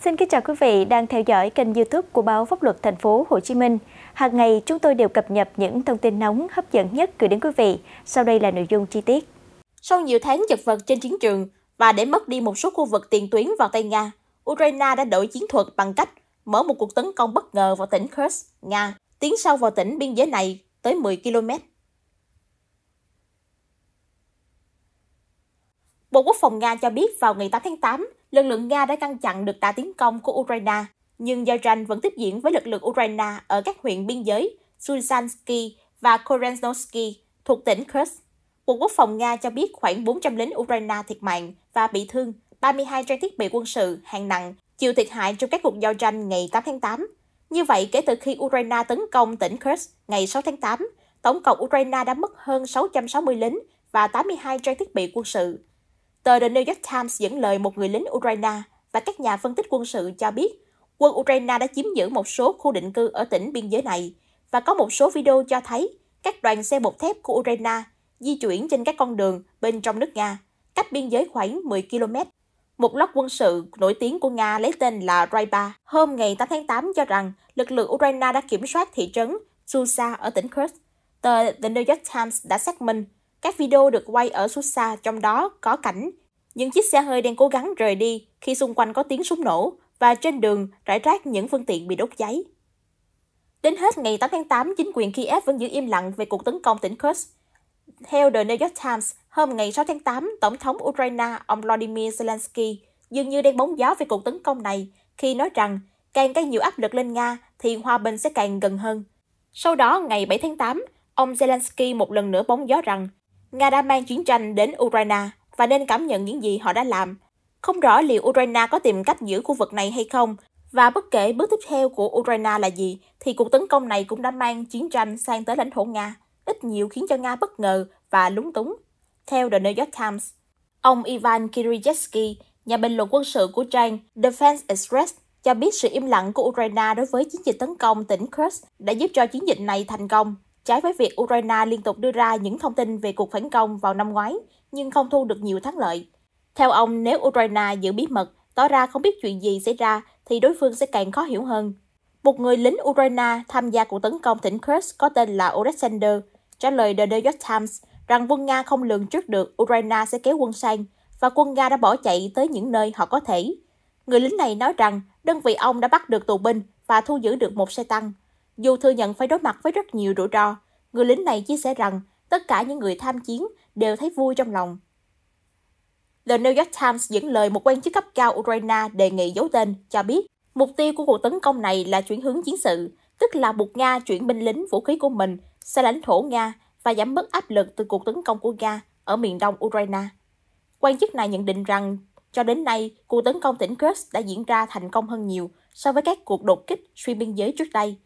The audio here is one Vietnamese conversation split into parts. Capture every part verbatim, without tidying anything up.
Xin kính chào quý vị đang theo dõi kênh YouTube của báo Pháp luật Thành phố Hồ Chí Minh. Hàng ngày chúng tôi đều cập nhật những thông tin nóng hấp dẫn nhất gửi đến quý vị. Sau đây là nội dung chi tiết. Sau nhiều tháng chật vật trên chiến trường và để mất đi một số khu vực tiền tuyến vào tay Nga, Ukraine đã đổi chiến thuật bằng cách mở một cuộc tấn công bất ngờ vào tỉnh Kursk, Nga, tiến sâu vào tỉnh biên giới này tới mười ki lô mét. Bộ Quốc phòng Nga cho biết vào ngày tám tháng tám, lực lượng Nga đã ngăn chặn được đà tiến công của Ukraine, nhưng giao tranh vẫn tiếp diễn với lực lượng Ukraine ở các huyện biên giới Sudzhansky và Korenovsky thuộc tỉnh Kursk. Bộ Quốc phòng Nga cho biết khoảng bốn trăm lính Ukraine thiệt mạng và bị thương, ba mươi hai trang thiết bị quân sự hạng nặng chịu thiệt hại trong các cuộc giao tranh ngày tám tháng tám. Như vậy, kể từ khi Ukraine tấn công tỉnh Kursk ngày sáu tháng tám, tổng cộng Ukraine đã mất hơn sáu trăm sáu mươi lính và tám mươi hai trang thiết bị quân sự. Tờ The New York Times dẫn lời một người lính Ukraine và các nhà phân tích quân sự cho biết quân Ukraine đã chiếm giữ một số khu định cư ở tỉnh biên giới này, và có một số video cho thấy các đoàn xe bọc thép của Ukraine di chuyển trên các con đường bên trong nước Nga, cách biên giới khoảng mười ki lô mét. Một blog quân sự nổi tiếng của Nga lấy tên là Raiba hôm ngày tám tháng tám cho rằng lực lượng Ukraine đã kiểm soát thị trấn Susa ở tỉnh Kursk. Tờ The New York Times đã xác minh các video được quay ở Susa, trong đó có cảnh những chiếc xe hơi đang cố gắng rời đi khi xung quanh có tiếng súng nổ và trên đường rải rác những phương tiện bị đốt cháy. Đến hết ngày tám tháng tám, chính quyền Kiev vẫn giữ im lặng về cuộc tấn công tỉnh Kursk. Theo The New York Times, hôm ngày sáu tháng tám, Tổng thống Ukraine ông Volodymyr Zelensky dường như đang bóng gió về cuộc tấn công này khi nói rằng càng có nhiều áp lực lên Nga thì hòa bình sẽ càng gần hơn. Sau đó, ngày bảy tháng tám, ông Zelensky một lần nữa bóng gió rằng Nga đã mang chiến tranh đến Ukraine và nên cảm nhận những gì họ đã làm. Không rõ liệu Ukraine có tìm cách giữ khu vực này hay không, và bất kể bước tiếp theo của Ukraine là gì, thì cuộc tấn công này cũng đã mang chiến tranh sang tới lãnh thổ Nga, ít nhiều khiến cho Nga bất ngờ và lúng túng. Theo The New York Times, ông Ivan Kiriyevsky, nhà bình luận quân sự của trang Defense Express, cho biết sự im lặng của Ukraine đối với chiến dịch tấn công tỉnh Kursk đã giúp cho chiến dịch này thành công, trái với việc Ukraine liên tục đưa ra những thông tin về cuộc phản công vào năm ngoái, nhưng không thu được nhiều thắng lợi. Theo ông, nếu Ukraine giữ bí mật, tỏ ra không biết chuyện gì xảy ra, thì đối phương sẽ càng khó hiểu hơn. Một người lính Ukraine tham gia cuộc tấn công tỉnh Kursk có tên là Oleksandr trả lời The New York Times rằng quân Nga không lường trước được Ukraine sẽ kéo quân sang, và quân Nga đã bỏ chạy tới những nơi họ có thể. Người lính này nói rằng đơn vị ông đã bắt được tù binh và thu giữ được một xe tăng. Dù thừa nhận phải đối mặt với rất nhiều rủi ro, người lính này chia sẻ rằng tất cả những người tham chiến đều thấy vui trong lòng. The New York Times dẫn lời một quan chức cấp cao Ukraine đề nghị giấu tên, cho biết mục tiêu của cuộc tấn công này là chuyển hướng chiến sự, tức là buộc Nga chuyển binh lính vũ khí của mình sang lãnh thổ Nga và giảm bớt áp lực từ cuộc tấn công của Nga ở miền đông Ukraine. Quan chức này nhận định rằng cho đến nay, cuộc tấn công tỉnh Kursk đã diễn ra thành công hơn nhiều so với các cuộc đột kích xuyên biên giới trước đây.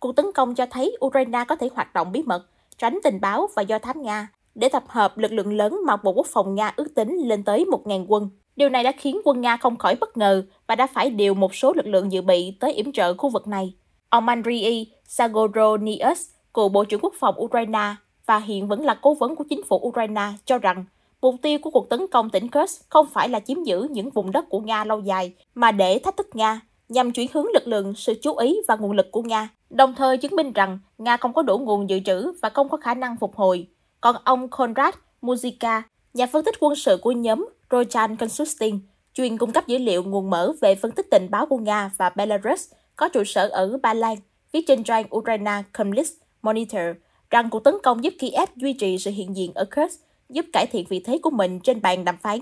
Cuộc tấn công cho thấy Ukraine có thể hoạt động bí mật, tránh tình báo và do thám Nga để tập hợp lực lượng lớn mà Bộ Quốc phòng Nga ước tính lên tới một nghìn quân. Điều này đã khiến quân Nga không khỏi bất ngờ và đã phải điều một số lực lượng dự bị tới yểm trợ khu vực này. Ông Manryei Sagoronius, cựu Bộ trưởng Quốc phòng Ukraine và hiện vẫn là cố vấn của chính phủ Ukraine, cho rằng mục tiêu của cuộc tấn công tỉnh Kursk không phải là chiếm giữ những vùng đất của Nga lâu dài, mà để thách thức Nga, nhằm chuyển hướng lực lượng, sự chú ý và nguồn lực của Nga, đồng thời chứng minh rằng Nga không có đủ nguồn dự trữ và không có khả năng phục hồi. Còn ông Konrad Muzika, nhà phân tích quân sự của nhóm Rochan Consulting, chuyên cung cấp dữ liệu nguồn mở về phân tích tình báo của Nga và Belarus, có trụ sở ở Ba Lan, viết trên trang Ukraine Comlist Monitor rằng cuộc tấn công giúp Kiev duy trì sự hiện diện ở Kursk, giúp cải thiện vị thế của mình trên bàn đàm phán.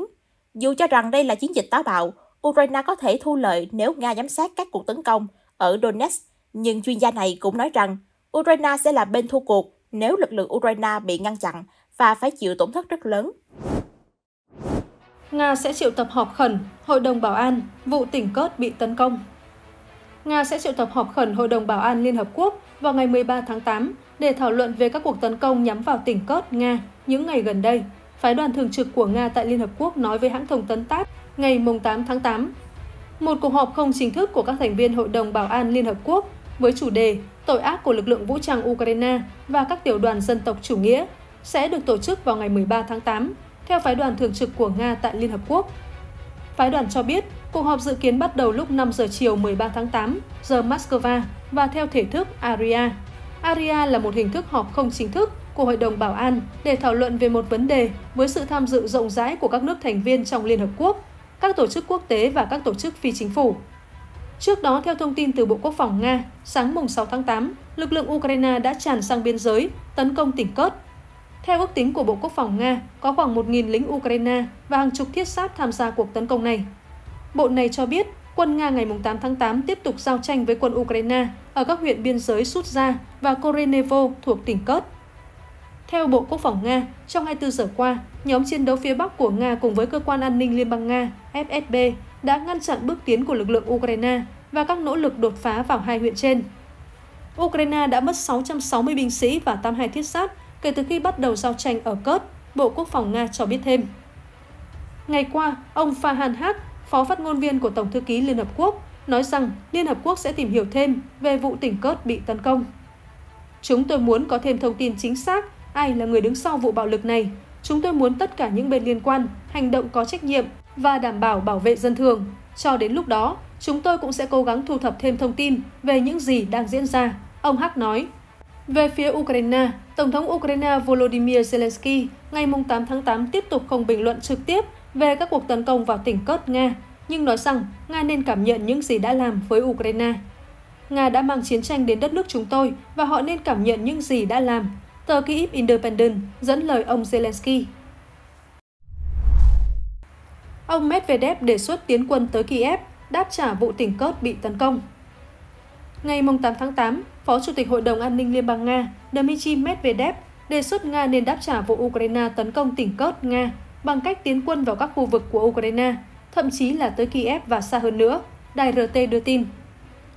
Dù cho rằng đây là chiến dịch táo bạo, Ukraine có thể thu lợi nếu Nga giám sát các cuộc tấn công ở Donetsk, nhưng chuyên gia này cũng nói rằng Ukraine sẽ là bên thua cuộc nếu lực lượng Ukraine bị ngăn chặn và phải chịu tổn thất rất lớn. Nga sẽ triệu tập họp khẩn Hội đồng Bảo an vụ tỉnh Kursk bị tấn công. Nga sẽ triệu tập họp khẩn Hội đồng Bảo an Liên Hợp Quốc vào ngày mười ba tháng tám để thảo luận về các cuộc tấn công nhắm vào tỉnh Kursk, Nga những ngày gần đây, phái đoàn thường trực của Nga tại Liên Hợp Quốc nói với hãng thông tấn tát ngày tám tháng tám. Một cuộc họp không chính thức của các thành viên Hội đồng Bảo an Liên Hợp Quốc với chủ đề Tội ác của lực lượng vũ trang Ukraine và các tiểu đoàn dân tộc chủ nghĩa sẽ được tổ chức vào ngày mười ba tháng tám, theo phái đoàn thường trực của Nga tại Liên Hợp Quốc. Phái đoàn cho biết Cuộc họp dự kiến bắt đầu lúc năm giờ chiều mười ba tháng tám, giờ Moscow và theo thể thức Aria. Aria là một hình thức họp không chính thức của Hội đồng Bảo an để thảo luận về một vấn đề với sự tham dự rộng rãi của các nước thành viên trong Liên Hợp Quốc, các tổ chức quốc tế và các tổ chức phi chính phủ. Trước đó, theo thông tin từ Bộ Quốc phòng Nga, sáng sáu tháng tám, lực lượng Ukraine đã tràn sang biên giới, tấn công tỉnh Kursk. Theo ước tính của Bộ Quốc phòng Nga, có khoảng một nghìn lính Ukraine và hàng chục thiết giáp tham gia cuộc tấn công này. Bộ này cho biết, quân Nga ngày tám tháng tám tiếp tục giao tranh với quân Ukraine ở các huyện biên giới Sudzha và Korenovsky thuộc tỉnh Kursk. Theo Bộ Quốc phòng Nga, trong hai mươi tư giờ qua, nhóm chiến đấu phía Bắc của Nga cùng với Cơ quan An ninh Liên bang Nga F S B đã ngăn chặn bước tiến của lực lượng Ukraine và các nỗ lực đột phá vào hai huyện trên. Ukraine đã mất sáu trăm sáu mươi binh sĩ và tám mươi hai thiết giáp kể từ khi bắt đầu giao tranh ở Kursk, Bộ Quốc phòng Nga cho biết thêm. Ngày qua, ông Farhan Haq, phó phát ngôn viên của Tổng thư ký Liên Hợp Quốc, nói rằng Liên Hợp Quốc sẽ tìm hiểu thêm về vụ tỉnh Kursk bị tấn công. Chúng tôi muốn có thêm thông tin chính xác ai là người đứng sau vụ bạo lực này. Chúng tôi muốn tất cả những bên liên quan hành động có trách nhiệm và đảm bảo bảo vệ dân thường. Cho đến lúc đó, chúng tôi cũng sẽ cố gắng thu thập thêm thông tin về những gì đang diễn ra, ông Haq nói. Về phía Ukraine, Tổng thống Ukraine Volodymyr Zelensky ngày tám tháng tám tiếp tục không bình luận trực tiếp về các cuộc tấn công vào tỉnh Kursk Nga, nhưng nói rằng Nga nên cảm nhận những gì đã làm với Ukraine. Nga đã mang chiến tranh đến đất nước chúng tôi và họ nên cảm nhận những gì đã làm, tờ Kyiv Independent dẫn lời ông Zelensky. Ông Medvedev đề xuất tiến quân tới Kiev, đáp trả vụ tỉnh Kursk bị tấn công. Ngày tám tháng tám, Phó Chủ tịch Hội đồng An ninh Liên bang Nga Dmitry Medvedev đề xuất Nga nên đáp trả vụ Ukraine tấn công tỉnh Kursk Nga bằng cách tiến quân vào các khu vực của Ukraine, thậm chí là tới Kiev và xa hơn nữa, đài R T đưa tin.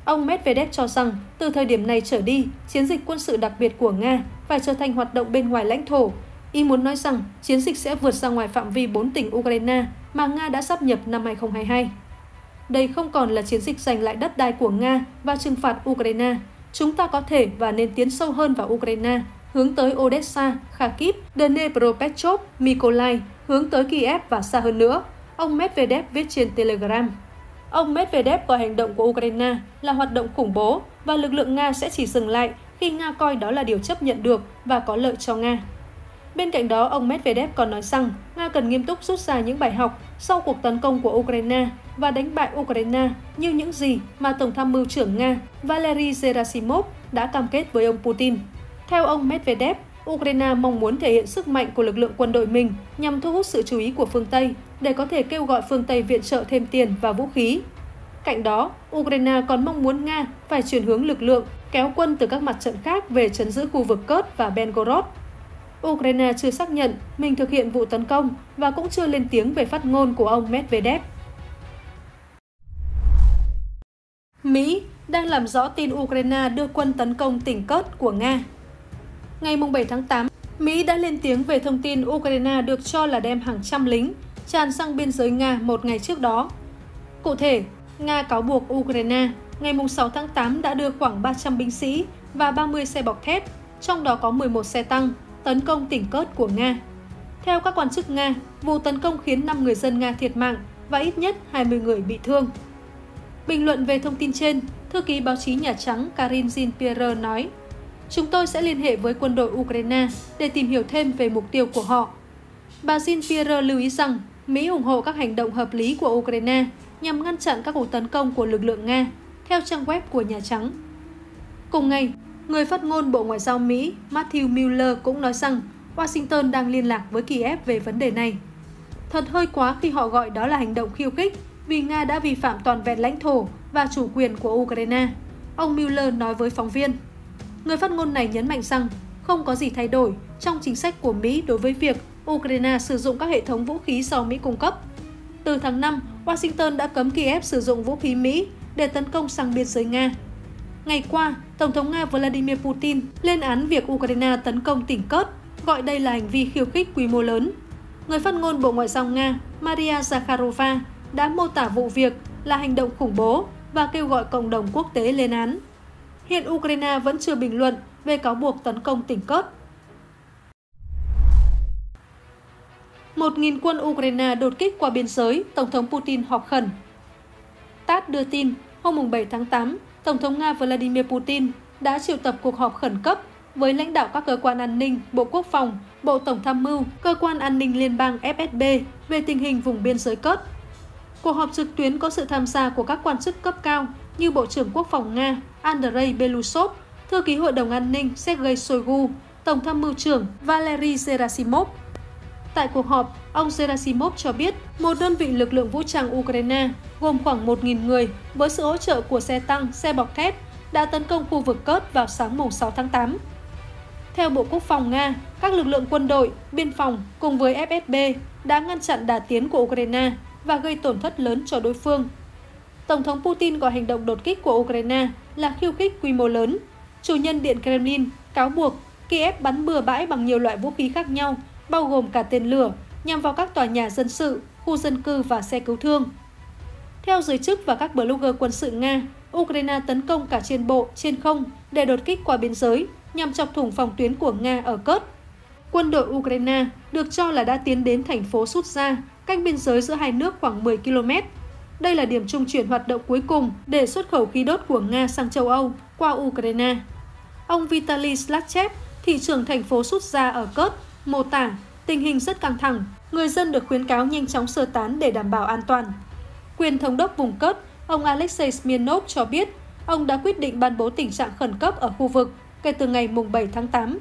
Ông Medvedev cho rằng từ thời điểm này trở đi, chiến dịch quân sự đặc biệt của Nga phải trở thành hoạt động bên ngoài lãnh thổ, ý muốn nói rằng chiến dịch sẽ vượt ra ngoài phạm vi bốn tỉnh Ukraine mà Nga đã sáp nhập năm hai nghìn không trăm hai mươi hai. Đây không còn là chiến dịch giành lại đất đai của Nga và trừng phạt Ukraine. Chúng ta có thể và nên tiến sâu hơn vào Ukraine, hướng tới Odessa, Kharkiv, Dnipropetrovsk, Mykolai, hướng tới Kiev và xa hơn nữa, ông Medvedev viết trên Telegram. Ông Medvedev gọi hành động của Ukraine là hoạt động khủng bố và lực lượng Nga sẽ chỉ dừng lại khi Nga coi đó là điều chấp nhận được và có lợi cho Nga. Bên cạnh đó, ông Medvedev còn nói rằng Nga cần nghiêm túc rút ra những bài học sau cuộc tấn công của Ukraine và đánh bại Ukraine như những gì mà Tổng tham mưu trưởng Nga Valery Gerasimov đã cam kết với ông Putin. Theo ông Medvedev, Ukraine mong muốn thể hiện sức mạnh của lực lượng quân đội mình nhằm thu hút sự chú ý của phương Tây để có thể kêu gọi phương Tây viện trợ thêm tiền và vũ khí. Cạnh đó, Ukraine còn mong muốn Nga phải chuyển hướng lực lượng, kéo quân từ các mặt trận khác về trấn giữ khu vực Kursk và Belgorod. Ukraine chưa xác nhận mình thực hiện vụ tấn công và cũng chưa lên tiếng về phát ngôn của ông Medvedev. Mỹ đang làm rõ tin Ukraine đưa quân tấn công tỉnh Kursk của Nga. Ngày bảy tháng tám, Mỹ đã lên tiếng về thông tin Ukraine được cho là đem hàng trăm lính tràn sang biên giới Nga một ngày trước đó. Cụ thể, Nga cáo buộc Ukraine ngày sáu tháng tám đã đưa khoảng ba trăm binh sĩ và ba mươi xe bọc thép, trong đó có mười một xe tăng, tấn công tỉnh Kursk của Nga. Theo các quan chức Nga, vụ tấn công khiến năm người dân Nga thiệt mạng và ít nhất hai mươi người bị thương. Bình luận về thông tin trên, thư ký báo chí Nhà Trắng Karine Jean-Pierre nói, chúng tôi sẽ liên hệ với quân đội Ukraine để tìm hiểu thêm về mục tiêu của họ. Bà Jean-Pierre lưu ý rằng Mỹ ủng hộ các hành động hợp lý của Ukraine nhằm ngăn chặn các cuộc tấn công của lực lượng Nga, theo trang web của Nhà Trắng. Cùng ngày, người phát ngôn Bộ Ngoại giao Mỹ Matthew Miller cũng nói rằng Washington đang liên lạc với Kiev về vấn đề này. Thật hơi quá khi họ gọi đó là hành động khiêu khích vì Nga đã vi phạm toàn vẹn lãnh thổ và chủ quyền của Ukraine, ông Miller nói với phóng viên. Người phát ngôn này nhấn mạnh rằng không có gì thay đổi trong chính sách của Mỹ đối với việc Ukraine sử dụng các hệ thống vũ khí do Mỹ cung cấp. Từ tháng năm, Washington đã cấm Kiev sử dụng vũ khí Mỹ để tấn công sang biên giới Nga. Ngày qua, Tổng thống Nga Vladimir Putin lên án việc Ukraine tấn công tỉnh Kursk, gọi đây là hành vi khiêu khích quy mô lớn. Người phát ngôn Bộ Ngoại giao Nga Maria Zakharova đã mô tả vụ việc là hành động khủng bố và kêu gọi cộng đồng quốc tế lên án. Hiện Ukraine vẫn chưa bình luận về cáo buộc tấn công tỉnh Kursk. một nghìn quân Ukraine đột kích qua biên giới, Tổng thống Putin họp khẩn. tát đưa tin, hôm bảy tháng tám, Tổng thống Nga Vladimir Putin đã triệu tập cuộc họp khẩn cấp với lãnh đạo các cơ quan an ninh, Bộ Quốc phòng, Bộ Tổng tham mưu, Cơ quan An ninh Liên bang F S B về tình hình vùng biên giới Kursk. Cuộc họp trực tuyến có sự tham gia của các quan chức cấp cao như Bộ trưởng Quốc phòng Nga Andrey Belousov, Thư ký Hội đồng An ninh Sergei Shoigu, Tổng tham mưu trưởng Valery Gerasimov. Tại cuộc họp, ông Gerasimov cho biết một đơn vị lực lượng vũ trang Ukraine gồm khoảng một nghìn người với sự hỗ trợ của xe tăng, xe bọc thép đã tấn công khu vực Kursk vào sáng sáu tháng tám. Theo Bộ Quốc phòng Nga, các lực lượng quân đội, biên phòng cùng với F S B đã ngăn chặn đà tiến của Ukraine và gây tổn thất lớn cho đối phương. Tổng thống Putin gọi hành động đột kích của Ukraine là khiêu khích quy mô lớn. Chủ nhân Điện Kremlin cáo buộc Kiev bắn bừa bãi bằng nhiều loại vũ khí khác nhau, bao gồm cả tên lửa, nhằm vào các tòa nhà dân sự, khu dân cư và xe cứu thương. Theo giới chức và các blogger quân sự Nga, Ukraine tấn công cả trên bộ, trên không để đột kích qua biên giới, nhằm chọc thủng phòng tuyến của Nga ở Kursk. Quân đội Ukraine được cho là đã tiến đến thành phố Sudzha, cách biên giới giữa hai nước khoảng mười ki lô mét. Đây là điểm trung chuyển hoạt động cuối cùng để xuất khẩu khí đốt của Nga sang châu Âu qua Ukraine. Ông Vitaly Slatchev, thị trưởng thành phố Sudzha ở Kursk, mô tả tình hình rất căng thẳng, người dân được khuyến cáo nhanh chóng sơ tán để đảm bảo an toàn. Quyền thống đốc vùng Kursk, ông Alexey Smirnov cho biết ông đã quyết định ban bố tình trạng khẩn cấp ở khu vực kể từ ngày bảy tháng tám.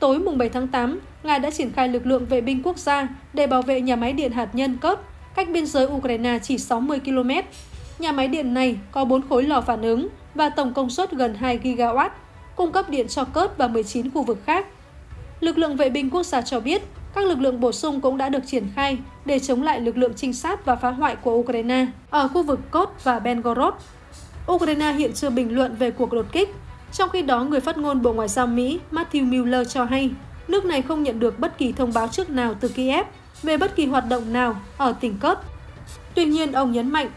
Tối bảy tháng tám, Nga đã triển khai lực lượng vệ binh quốc gia để bảo vệ nhà máy điện hạt nhân Kursk, cách biên giới Ukraine chỉ sáu mươi ki lô mét. Nhà máy điện này có bốn khối lò phản ứng và tổng công suất gần hai gigawatt, cung cấp điện cho Kursk và mười chín khu vực khác. Lực lượng vệ binh quốc gia cho biết các lực lượng bổ sung cũng đã được triển khai để chống lại lực lượng trinh sát và phá hoại của Ukraine ở khu vực Kursk và Belgorod. Ukraine hiện chưa bình luận về cuộc đột kích. Trong khi đó, người phát ngôn Bộ Ngoại giao Mỹ Matthew Miller cho hay nước này không nhận được bất kỳ thông báo trước nào từ Kiev về bất kỳ hoạt động nào ở tỉnh Kursk. Tuy nhiên, ông nhấn mạnh,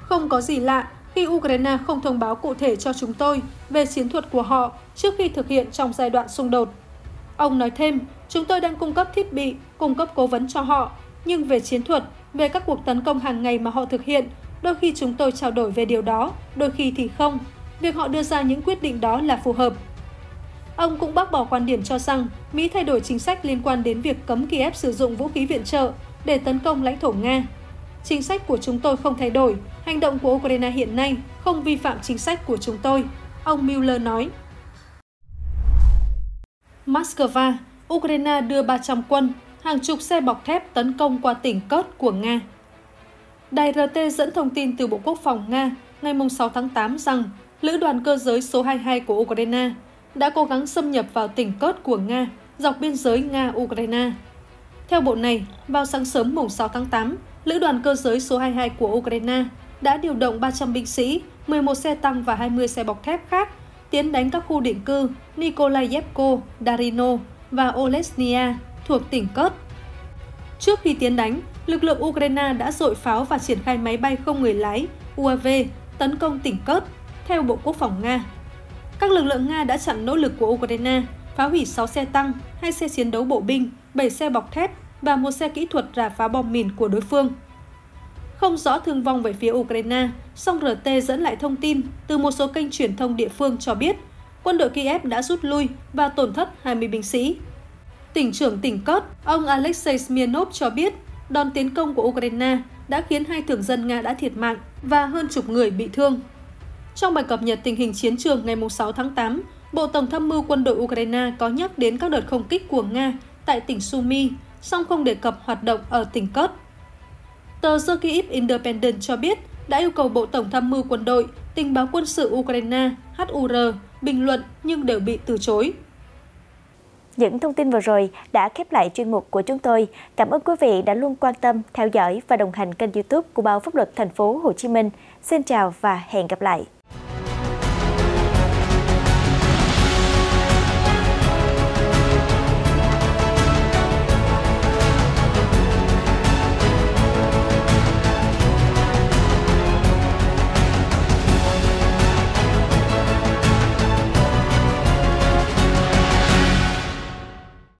không có gì lạ khi Ukraine không thông báo cụ thể cho chúng tôi về chiến thuật của họ trước khi thực hiện trong giai đoạn xung đột. Ông nói thêm, chúng tôi đang cung cấp thiết bị, cung cấp cố vấn cho họ, nhưng về chiến thuật, về các cuộc tấn công hàng ngày mà họ thực hiện, đôi khi chúng tôi trao đổi về điều đó, đôi khi thì không. Việc họ đưa ra những quyết định đó là phù hợp. Ông cũng bác bỏ quan điểm cho rằng Mỹ thay đổi chính sách liên quan đến việc cấm Kiev sử dụng vũ khí viện trợ để tấn công lãnh thổ Nga. Chính sách của chúng tôi không thay đổi, hành động của Ukraine hiện nay không vi phạm chính sách của chúng tôi, ông Miller nói. Moscow, Ukraine đưa ba trăm quân, hàng chục xe bọc thép tấn công qua tỉnh Kursk của Nga. Đài R T dẫn thông tin từ Bộ Quốc phòng Nga ngày sáu tháng tám rằng Lữ đoàn cơ giới số hai mươi hai của Ukraine đã cố gắng xâm nhập vào tỉnh Kursk của Nga dọc biên giới Nga-Ukraine. Theo bộ này, vào sáng sớm sáu tháng tám, Lữ đoàn cơ giới số hai mươi hai của Ukraine đã điều động ba trăm binh sĩ, mười một xe tăng và hai mươi xe bọc thép khác tiến đánh các khu định cư Nikolaevko, Darino và Olesnya thuộc tỉnh Kursk. Trước khi tiến đánh, lực lượng Ukraine đã dội pháo và triển khai máy bay không người lái U A V tấn công tỉnh Kursk, theo Bộ Quốc phòng Nga. Các lực lượng Nga đã chặn nỗ lực của Ukraine, phá hủy sáu xe tăng, hai xe chiến đấu bộ binh, bảy xe bọc thép và một xe kỹ thuật rà phá bom mìn của đối phương. Không rõ thương vong về phía Ukraine, song R T dẫn lại thông tin từ một số kênh truyền thông địa phương cho biết quân đội Kiev đã rút lui và tổn thất hai mươi binh sĩ. Tỉnh trưởng tỉnh Kursk, ông Alexey Smirnov cho biết đòn tiến công của Ukraine đã khiến hai thường dân Nga đã thiệt mạng và hơn chục người bị thương. Trong bài cập nhật tình hình chiến trường ngày sáu tháng tám, Bộ Tổng tham mưu quân đội Ukraine có nhắc đến các đợt không kích của Nga tại tỉnh Sumy, song không đề cập hoạt động ở tỉnh Kursk. Tờ The Kyiv Independent cho biết đã yêu cầu Bộ Tổng tham mưu quân đội, tình báo quân sự Ukraine H U R bình luận nhưng đều bị từ chối. Những thông tin vừa rồi đã khép lại chuyên mục của chúng tôi. Cảm ơn quý vị đã luôn quan tâm, theo dõi và đồng hành kênh YouTube của Báo Pháp Luật Thành phố Hồ Chí Minh. Xin chào và hẹn gặp lại.